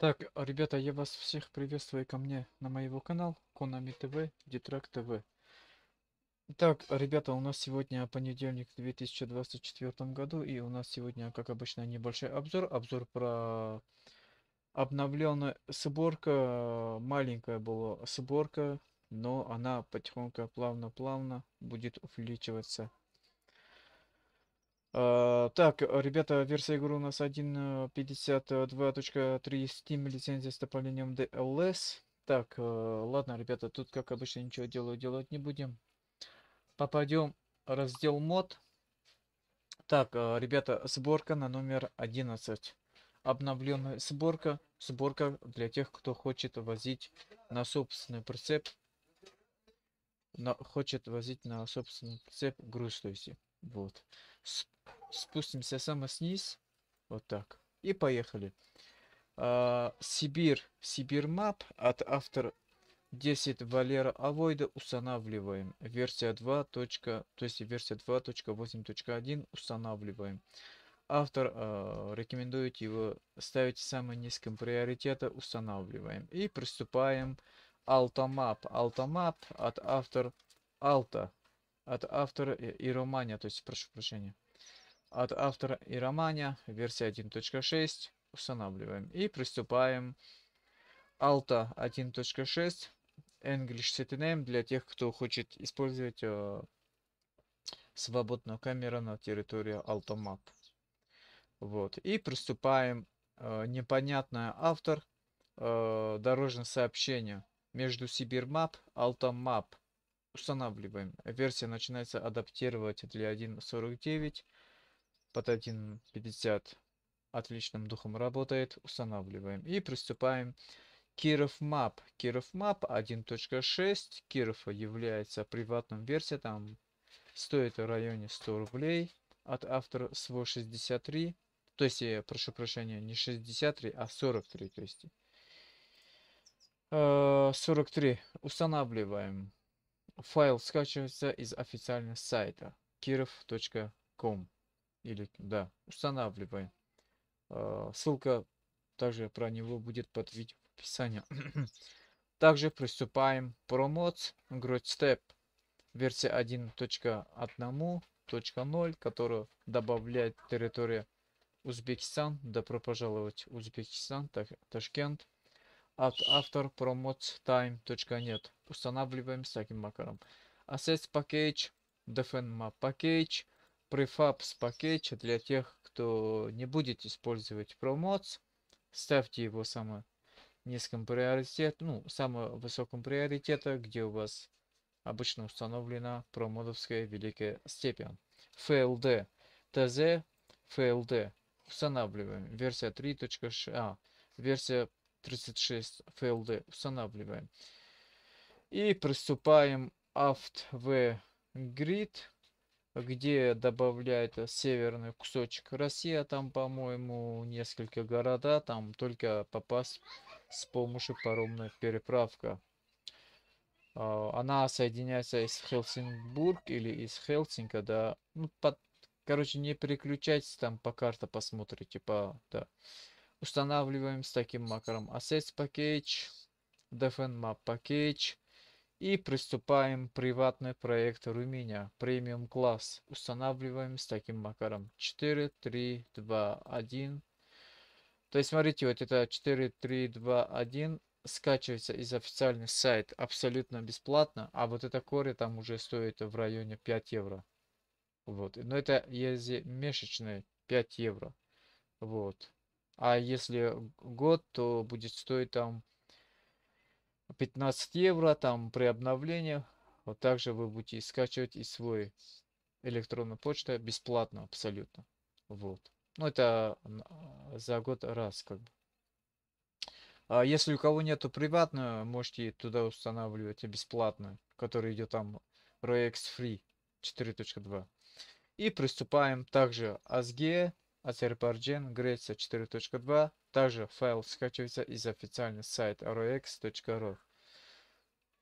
Так, ребята, я вас всех приветствую ко мне на моего канала Konami ТВ, Detract TV. Так, ребята, у нас сегодня понедельник в 2024 году, и у нас сегодня, как обычно, небольшой обзор про обновленную сборка. Маленькая была сборка, но она потихоньку, плавно будет увеличиваться. Так, ребята, версия игры у нас 1.52.3 Steam, лицензия с добавлением DLS. Так, ладно, ребята, тут как обычно ничего делать не будем. Попадем в раздел мод. Так, ребята, сборка на номер 11. Обновленная сборка. Сборка для тех, кто хочет возить на собственный прицеп. Груз, то есть. Вот. Спустимся самый сниз. Вот так. И поехали. SibirMap от автора 10 Валера Авойда устанавливаем. Версия 2. То есть версия 2.8.1 устанавливаем. Автор рекомендует его ставить самым низким приоритетом. Устанавливаем. И приступаем. AltayMap от автора Романия, то есть, прошу прощения, от автора и Романия, версия 1.6, устанавливаем и приступаем. Alta 1.6, English CityName для тех, кто хочет использовать свободную камеру на территории AltayMap. Вот, и приступаем. Непонятный автор, дорожное сообщение между SibirMap, AltayMap. Устанавливаем. Версия начинается адаптировать для 1.49 под 1.50. Отличным духом работает. Устанавливаем. И приступаем. Kirov Map. Kirov Map 1.6. Kirov является приватным версией. Там стоит в районе 100 рублей. От автора свой 63. То есть, я прошу прощения, не 63, а 43. То есть 43. Устанавливаем. Файл скачивается из официального сайта kirov.com. Или да, устанавливаем. Ссылка также про него будет под видео в описании. Также приступаем. ProMods Step. Версия 1.1.0, которая добавляет территорию Узбекистан. Добро пожаловать в Узбекистан, Ташкент. От автор ProModsTime.net. Устанавливаем с таким макаром. Assets Package, DefenMap Package, Prefabs Package для тех, кто не будет использовать ProMods. Ставьте его самым низким приоритетом, ну, самым высоким приоритетом, где у вас обычно установлена промодовская Великая степь. FLD, TZ, FLD. Устанавливаем. Версия 3.6, версия 36 FLD. Устанавливаем. И приступаем. AFT в Grid, где добавляет северный кусочек России. Там, по-моему, несколько города. Там только попасть с помощью паромной переправки. Она соединяется из Хельсинбург или из Хельсинка. Да. Ну, короче, не переключайтесь там по карте, посмотрите. Да. Устанавливаем с таким макаром. Assets Package, DefenMap Package. И приступаем. Приватный проект Rumenia Premium Class. Устанавливаем с таким макаром. 4, 3, 2, 1. То есть, смотрите, вот это 4, 3, 2, 1 скачивается из официального сайта абсолютно бесплатно. А вот это коре там уже стоит в районе 5 евро. Вот. Но это ежемесячные 5 евро. Вот. А если год, то будет стоить там 15 евро, там при обновлении. Вот также вы будете скачивать из своей электронной почты бесплатно абсолютно. Вот. Ну, это за год раз как бы. А если у кого нету приватную, можете туда устанавливать бесплатную, которая идет там ReX Free 4.2. И приступаем. Также AZGE, Азербайджан, Греция 4.2. Также файл скачивается из официального сайта rox.ru.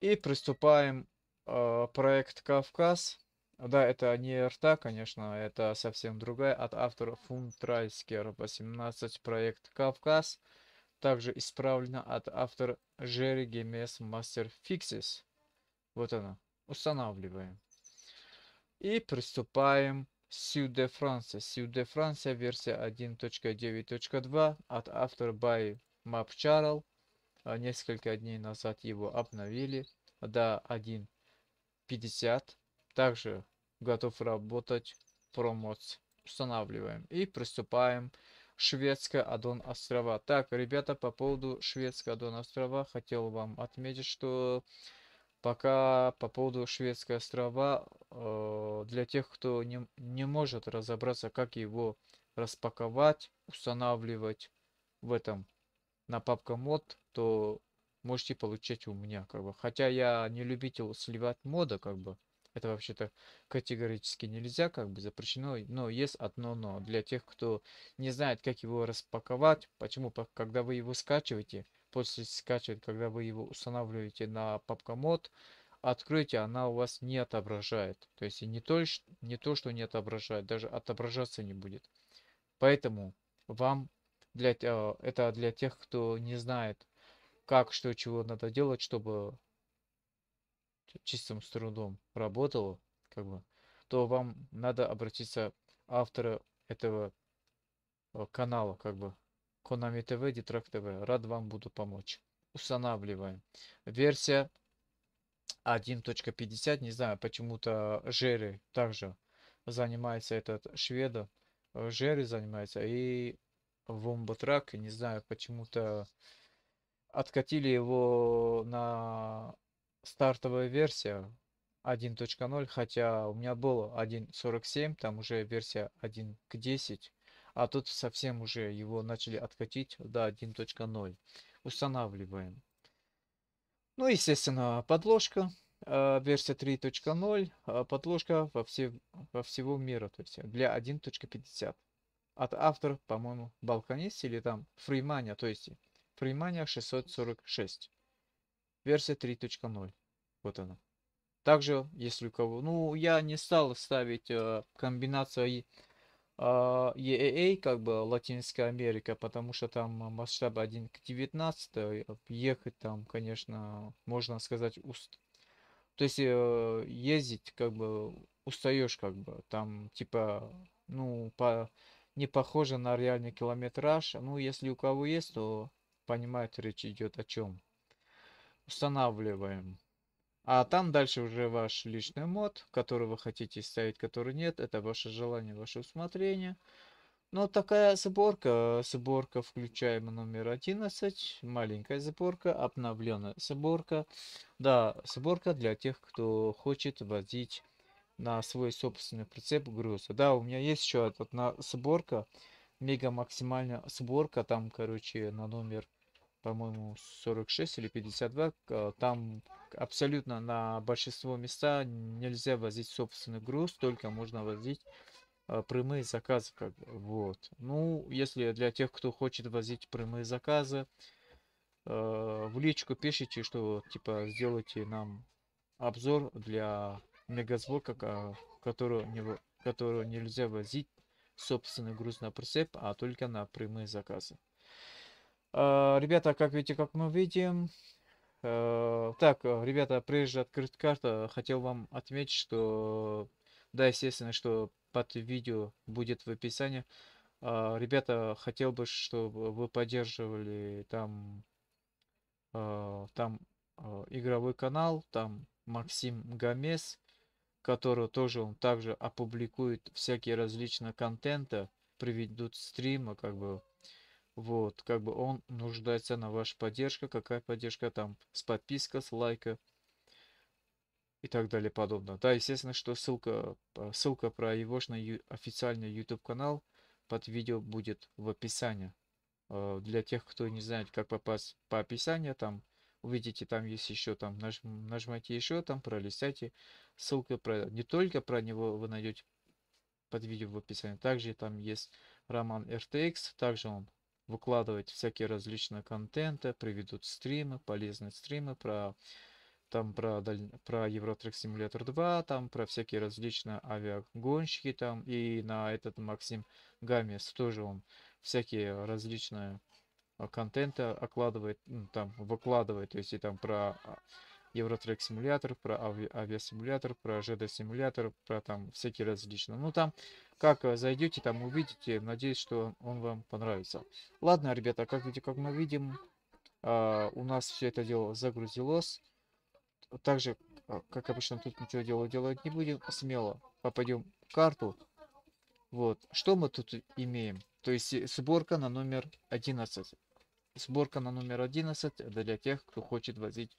И приступаем. Проект Кавказ. Да, это не РТ, конечно, это совсем другая. От автора Funtraisker 18. Проект Кавказ. также исправлена от автора Jerry Games Master Fixes. Вот она. Устанавливаем. И приступаем к Sud de France. Sud de France версия 1.9.2 от автора by MapCharles. Несколько дней назад его обновили до 1.50. Также готов работать ProMods. Устанавливаем. И приступаем. Шведская аддон острова. Так, ребята, по поводу шведская аддон острова хотел вам отметить, что пока по поводу шведская острова для тех, кто не может разобраться, как его распаковать, устанавливать в этом на папка мод, то можете получать у меня, как бы. Хотя я не любитель сливать мода, как бы. Это вообще-то категорически нельзя, как бы запрещено, но есть одно но. Для тех, кто не знает, как его распаковать, почему, когда вы его скачиваете, после скачивания, когда вы его устанавливаете на PubCommod, откройте, она у вас не отображает. То есть не то, что не отображает, даже отображаться не будет. Поэтому вам, это для тех, кто не знает, как, что, чего надо делать, чтобы чистым с трудом работало, как бы, то вам надо обратиться к автору этого канала, как бы, Konami ТВ, D-Track TV. Рад вам буду помочь. Устанавливаем. Версия 1.50. Не знаю, почему-то Жерри также занимается, этот шведа. Жерри занимается и Вомбатрак. Не знаю, почему-то откатили его на стартовая версия 1.0, хотя у меня было 1.47, там уже версия 1.10, а тут совсем уже его начали откатить до 1.0. Устанавливаем. Ну, естественно, подложка, версия 3.0, подложка во всего мира, то есть для 1.50. От автора, по-моему, Балканист или там Фримания, то есть Фримания 646. Версия 3.0. Вот она. Также, если у кого... Ну, я не стал ставить комбинацию EAA, как бы Латинская Америка, потому что там масштаб 1 к 19. Ехать там, конечно, можно сказать, то есть ездить, как бы, устаешь, как бы. Там, типа, ну, не похоже на реальный километраж. Ну, если у кого есть, то понимает, речь идет о чем. Устанавливаем. А там дальше уже ваш личный мод, который вы хотите ставить, который нет. Это ваше желание, ваше усмотрение. Но такая сборка. Сборка включаем номер 11. Маленькая сборка. Обновленная сборка. Да, сборка для тех, кто хочет возить на свой собственный прицеп груза. Да, у меня есть еще одна сборка. Мега максимальная сборка. Там, короче, на номер, по-моему, 46 или 52, там абсолютно на большинство места нельзя возить собственный груз, только можно возить прямые заказы. Как бы. Вот. Ну, если для тех, кто хочет возить прямые заказы, в личку пишите, что типа сделайте нам обзор для мегасборка, которую нельзя возить собственный груз на прицеп, а только на прямые заказы. Ребята, как мы видим, так, ребята, прежде открыть карту, хотел вам отметить, что, да, естественно, что под видео будет в описании. Ребята, хотел бы, чтобы вы поддерживали там игровой канал, там Максим Гомес, который также опубликует всякие различные контенты, приведут стримы, как бы. Вот, как бы он нуждается на вашей поддержке. Какая поддержка там? С подписка, с лайка и так далее подобное. Да, естественно, что ссылка про его официальный YouTube канал под видео будет в описании. Для тех, кто не знает, как попасть по описанию, там увидите, там есть еще, там нажмите еще, там пролистайте. Ссылка не только про него вы найдете под видео в описании. Также там есть RomanRTX, также он выкладывать всякие различные контенты, приведут стримы, полезные стримы про Eurotrack Simulator 2, там про всякие различные авиагонщики, там и на этот Максим Гомес тоже он всякие различные контента окладывает, там выкладывает, то есть и там про Eurotrack Simulator, про авиасимулятор, про ЖД-симулятор, про там всякие различные. Ну там, как зайдете, там увидите, надеюсь, что он вам понравится. Ладно, ребята, как мы видим, у нас все это дело загрузилось. Также, как обычно, тут ничего делать не будем, смело попадем в карту. Вот, что мы тут имеем? То есть сборка на номер 11. Сборка на номер 11 для тех, кто хочет возить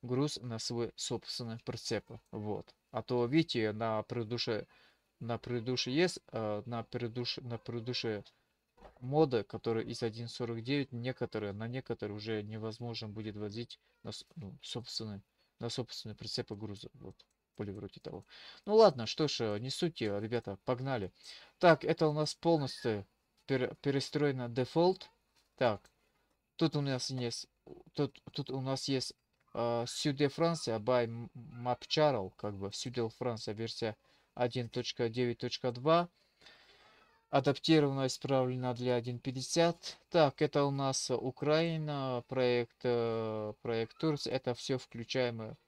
груз на свой собственный прицеп. Вот. А то, видите, на предыдущие моды, которые из 1.49, на некоторые уже невозможно будет возить на собственный прицеп груза. Вот. Вроде того. Ну ладно, что ж, не суть, ребята, погнали. Так, это у нас полностью перестроено дефолт. Так, тут у нас есть Sud de France by MapCharles, как бы Sud de France версия 1.9.2, адаптирована, исправлена для 1.50. Так, это у нас Украина, проект Турция, это все включаемое.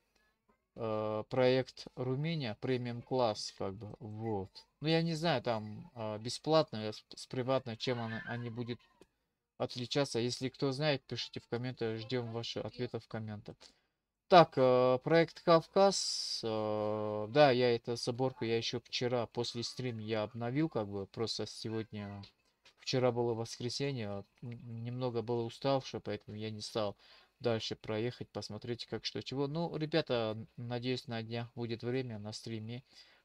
Проект Румения Premium Class, как бы, вот. Ну, я не знаю, там бесплатно, с приватно, чем они будут отличаться. Если кто знает, пишите в комментах, ждем ваши ответы в комментах. Так, проект Кавказ, да, я эту соборку, я еще вчера, после стрима я обновил, как бы, просто сегодня, вчера было воскресенье, немного было уставшее, поэтому я не стал дальше проехать, посмотреть, как, что, чего. Ну, ребята, надеюсь, на днях будет время на стриме,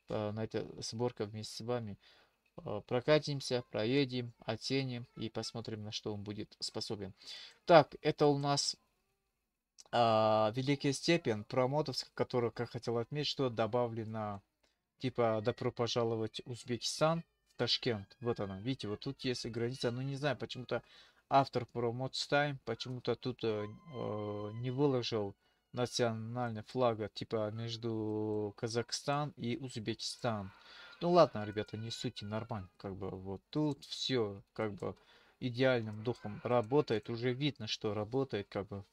на эта сборка вместе с вами прокатимся, проедем, оценим и посмотрим, на что он будет способен. Так, это у нас Великая степь, ProMods, который, как хотел отметить, что добавлено, типа, добро пожаловать в Узбекистан, Ташкент. Вот она, видите, вот тут есть граница, но не знаю, почему-то автор ProModsTime почему-то тут не выложил национальный флаг, типа между Казахстан и Узбекистан. Ну ладно, ребята, не суть, нормально, как бы вот тут все как бы идеальным духом работает, уже видно, что работает, как бы.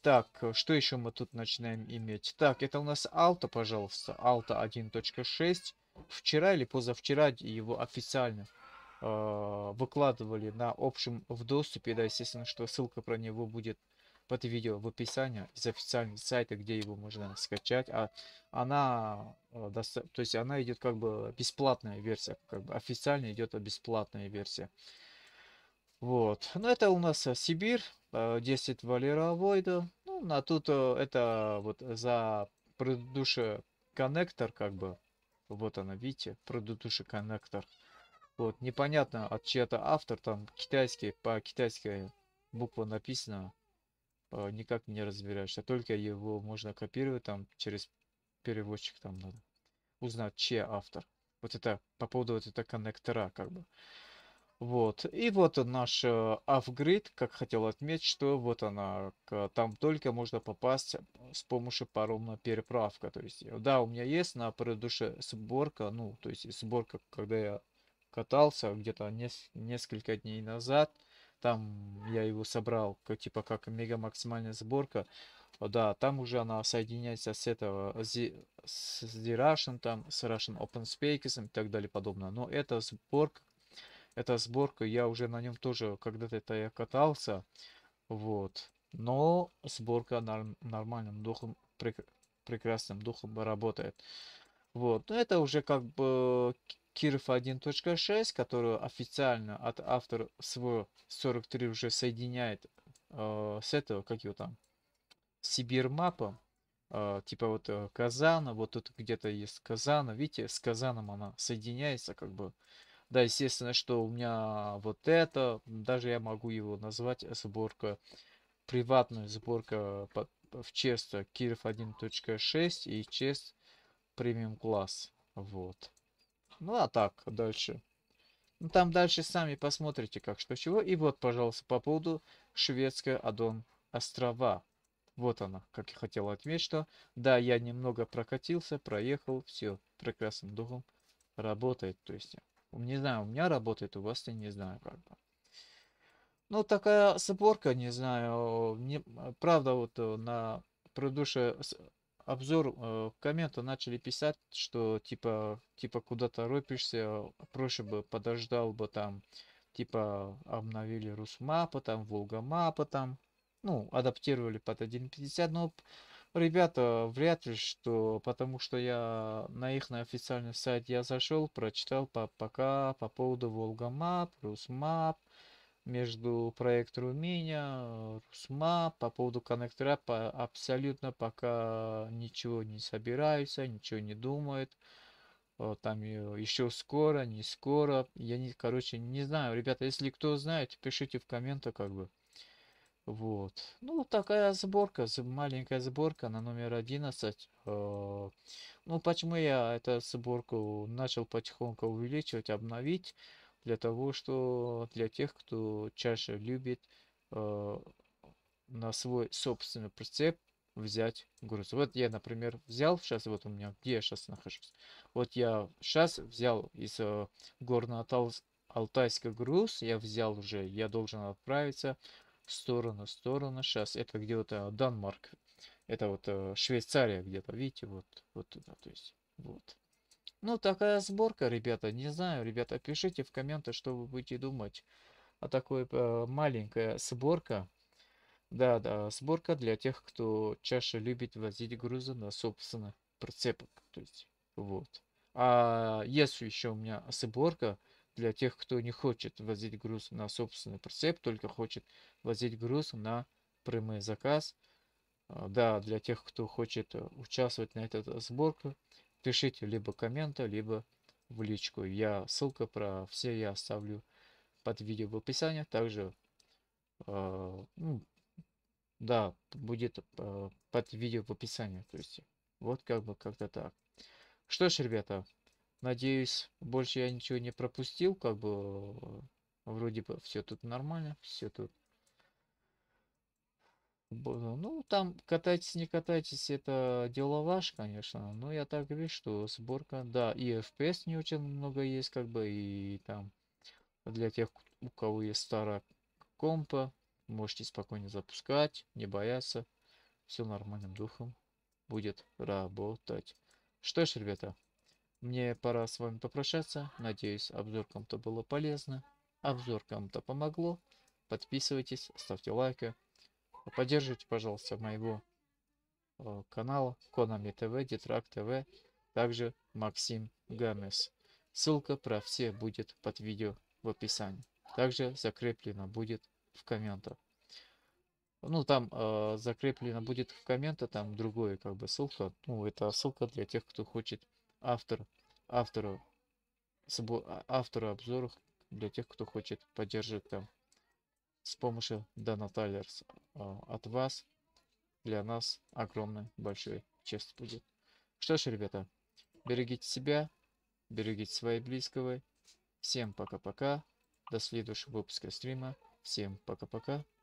Так, что еще мы тут начинаем иметь? Так, это у нас Alta, пожалуйста, Alta 1.6. Вчера или позавчера его официально выкладывали на общем в доступе, да, естественно, что ссылка про него будет под видео в описании из официального сайта, где его можно скачать. А она, то есть она идет как бы бесплатная версия, как бы официально идет бесплатная версия. Вот, но это у нас Сибирь, 10 Валера Авойда. Ну, а тут это вот за предыдущий коннектор, как бы, вот она, видите, предыдущий коннектор. Вот, непонятно, от чья-то автор, там китайский, по китайской букве написано, никак не разбираешься, только его можно копировать, там через переводчик там надо узнать, чей автор. Вот это по поводу вот этого коннектора, как бы. Вот, и вот наш Off-Grid, как хотел отметить, что вот она, там только можно попасть с помощью паромной переправки. То есть, да, у меня есть на предыдущей сборка, ну, то есть сборка, когда я катался где-то несколько дней назад, там я его собрал как типа как мега максимальная сборка, да, там уже она соединяется с этого с The Russian, там с Russian Open Spaces и так далее подобное. Но эта сборка я уже на нем тоже когда-то это я катался, вот, но сборка нормальным духом, прекрасным духом работает. Вот, но это уже как бы Kirov 1.6, которую официально от автора свой 43 уже соединяет с этого, как его там, SibirMap, типа вот Казана, вот тут где-то есть Казана, видите, с Казаном она соединяется, как бы. Да, естественно, что у меня вот это, даже я могу его назвать сборка, приватная сборка в честь Kirov 1.6 и честь Premium Class, вот. Ну а так, дальше. Ну там дальше сами посмотрите, как, что, чего. И вот, пожалуйста, по поводу шведской аддон острова. Вот она, как я хотел отметить, что да, я немного прокатился, проехал, все, прекрасным духом работает. То есть, не знаю, у меня работает, у вас я не знаю, как бы. Ну, такая сборка, не знаю. Не, правда, вот на предыдущий обзор комменты начали писать, что типа куда торопишься, проще бы подождал бы там, типа обновили Русмапа, там Волгамапа, там, ну, адаптировали под 1.50, но ребята, вряд ли что, потому что я на их на официальный сайт я зашел, прочитал пока по поводу Волгамап, Русмап, между проект Румения, Русмап, по поводу коннектора абсолютно пока ничего не собираются, ничего не думают. Там еще скоро, не скоро. Я не, короче, не знаю. Ребята, если кто знает, пишите в комментах, как бы. Вот. Ну, такая сборка, маленькая сборка на номер 11. Ну, почему я эту сборку начал потихоньку увеличивать, обновить? Для того, что для тех, кто чаще любит на свой собственный прицеп взять груз. Вот я, например, взял, сейчас вот у меня, где я сейчас нахожусь. Вот я сейчас взял из горно-алтайского груз, я взял уже, я должен отправиться в сторону. Сейчас это где-то Данмарк, это вот Швейцария где-то, видите, вот туда, то есть, вот. Ну, такая сборка, ребята, не знаю, ребята, пишите в комментах, что вы будете думать о такой маленькая сборка. Да, сборка для тех, кто чаще любит возить грузы на собственных прицепах, то есть, вот. А есть еще у меня сборка для тех, кто не хочет возить груз на собственный прицеп, только хочет возить груз на прямой заказ. Да, для тех, кто хочет участвовать на этой сборке, пишите либо комменты, либо в личку. Я ссылка про все я оставлю под видео в описании. Также, да, будет под видео в описании. То есть, вот как бы как-то так. Что ж, ребята, надеюсь, больше я ничего не пропустил. Как бы вроде бы все тут нормально, все тут. Ну, там катайтесь, не катайтесь, это дело ваше, конечно. Но я так вижу, что сборка, да, и FPS не очень много есть, как бы, и там для тех, у кого есть старая компа, можете спокойно запускать, не бояться. Все нормальным духом будет работать. Что ж, ребята, мне пора с вами попрощаться. Надеюсь, обзор кому-то было полезно, обзор кому-то помогло. Подписывайтесь, ставьте лайки. Поддержите, пожалуйста, моего канала Konami ТВ, D-Truck TV, также Максим Гомес. Ссылка про все будет под видео в описании. Также закреплено будет в комментах. Ну, там закреплено будет в комментах, там другое как бы ссылка. Ну, это ссылка для тех, кто хочет автора обзоров, для тех, кто хочет поддерживать там. С помощью Донаталер от вас для нас огромная большая честь будет. Что ж, ребята, берегите себя, берегите своих близких. Всем пока-пока. До следующего выпуска стрима. Всем пока-пока.